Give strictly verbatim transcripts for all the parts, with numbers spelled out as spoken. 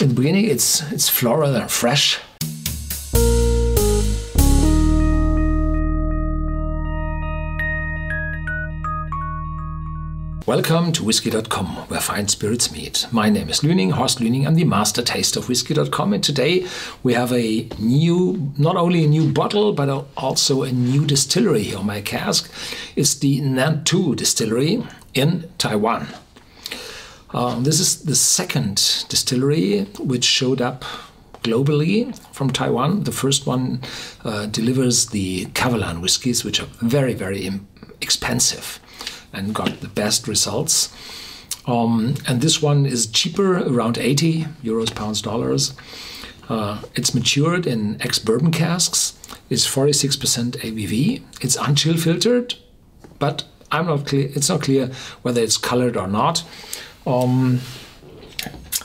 In the beginning, it's, it's floral and fresh. Welcome to whisky dot com, where fine spirits meet. My name is Lüning, Horst Lüning. I'm the master taster of whisky dot com, and today we have a new, not only a new bottle, but also a new distillery here on my cask. It's the Nantou Distillery in Taiwan. Uh, this is the second distillery which showed up globally from Taiwan. The first one uh, delivers the Kavalan whiskies, which are very, very expensive, and got the best results. Um, and this one is cheaper, around eighty euros, pounds, dollars. Uh, it's matured in ex-bourbon casks. It's forty-six percent A B V. It's unchill filtered, but I'm not clear. It's not clear whether it's colored or not. Um,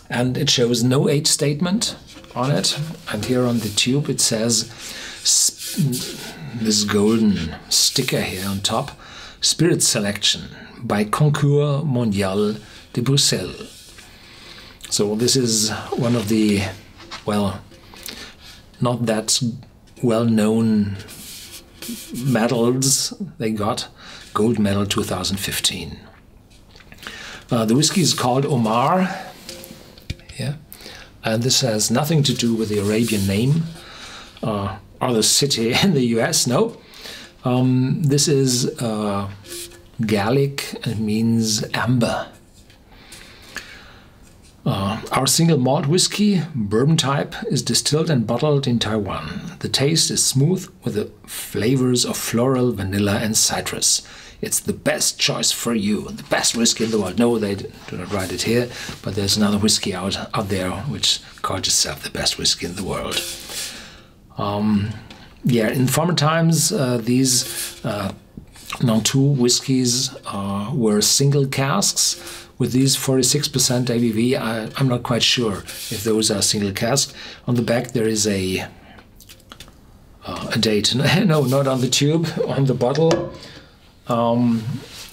and it shows no age statement on it. And here on the tube it says this golden sticker here on top. Spirit selection by Concours Mondial de Bruxelles. So this is one of the, well, not that well-known medals they got. Gold medal two thousand fifteen. Uh, the whiskey is called Omar. Yeah. And this has nothing to do with the Arabian name uh, or the city in the U S, no. Um, this is uh, Gaelic and means amber. Uh, our single malt whiskey, bourbon type, is distilled and bottled in Taiwan. The taste is smooth with the flavors of floral, vanilla and citrus. It's the best choice for you, the best whiskey in the world. No, they do not write it here, but there's another whiskey out, out there which calls itself the best whiskey in the world. Um, Yeah, in former times, uh, these uh, Nantou whiskies uh, were single casks. With these forty-six percent A B V, I, I'm not quite sure if those are single casks. On the back there is a, uh, a date. No, not on the tube, on the bottle. Um,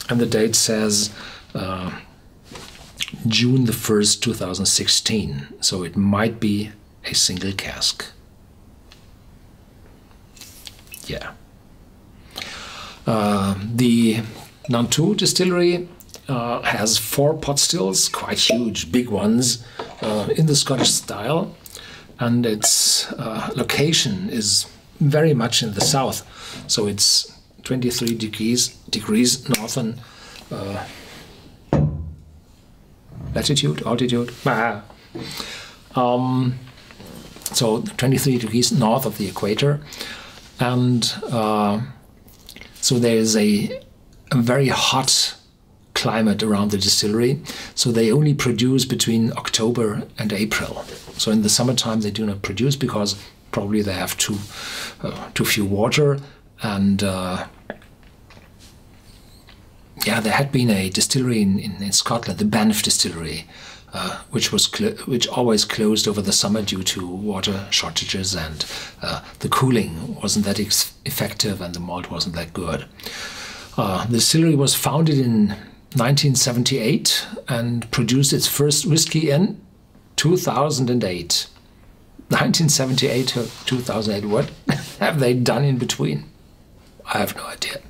and the date says uh, June the first, two thousand sixteen. So it might be a single cask. Yeah. Uh, the Nantou Distillery uh, has four pot stills, quite huge, big ones, uh, in the Scottish style, and its uh, location is very much in the south, so it's twenty-three degrees degrees northern uh, latitude, altitude. Bah. Um, so twenty-three degrees north of the equator. And uh, so there is a, a very hot climate around the distillery. So they only produce between October and April. So in the summertime they do not produce because probably they have too uh, too few water. And uh, yeah, there had been a distillery in, in, in Scotland, the Banff distillery, Uh, which was cl which always closed over the summer due to water shortages, and uh, the cooling wasn't that ex effective and the malt wasn't that good. Uh, the distillery was founded in nineteen seventy-eight and produced its first whiskey in two thousand eight. nineteen seventy-eight to two thousand eight, what have they done in between? I have no idea.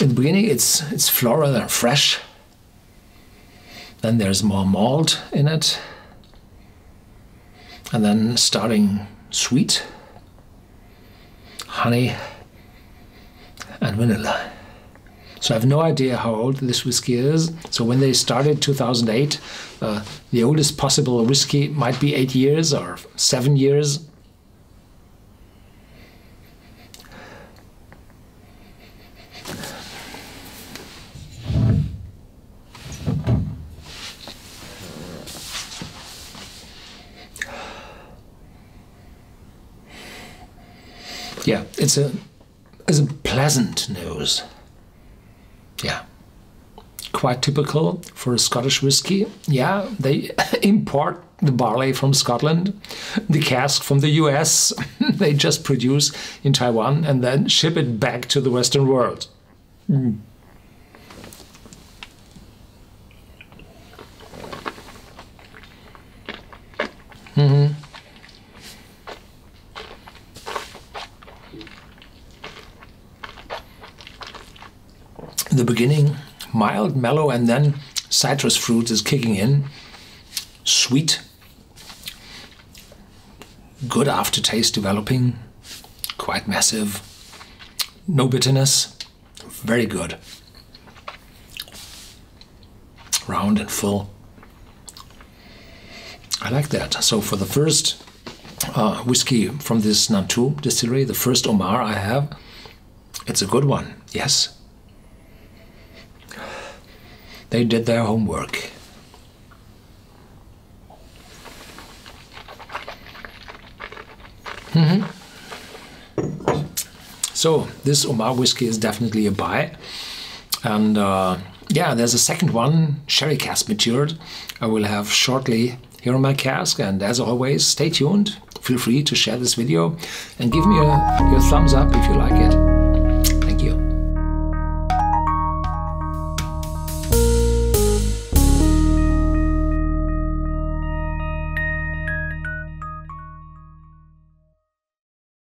In the beginning, it's, it's floral and fresh. Then there's more malt in it. And then starting sweet, honey, and vanilla. So I have no idea how old this whiskey is. So when they started two thousand eight, uh, the oldest possible whiskey might be eight years or seven years. Yeah, it's a, it's a pleasant nose. Yeah, quite typical for a Scottish whiskey. Yeah, they import the barley from Scotland, the cask from the U S. They just produce in Taiwan and then ship it back to the Western world. Mm. Mm-hmm. The beginning, mild, mellow, and then citrus fruit is kicking in. Sweet, good aftertaste developing, quite massive, no bitterness, very good. Round and full. I like that. So for the first uh, whiskey from this Nantou Distillery, the first Omar I have, it's a good one, yes. They did their homework. Mm-hmm. So this Omar whiskey is definitely a buy. And uh, yeah, there's a second one, sherry cask matured, I will have shortly here on my cask. And as always, stay tuned. Feel free to share this video and give me a, your thumbs up if you like it.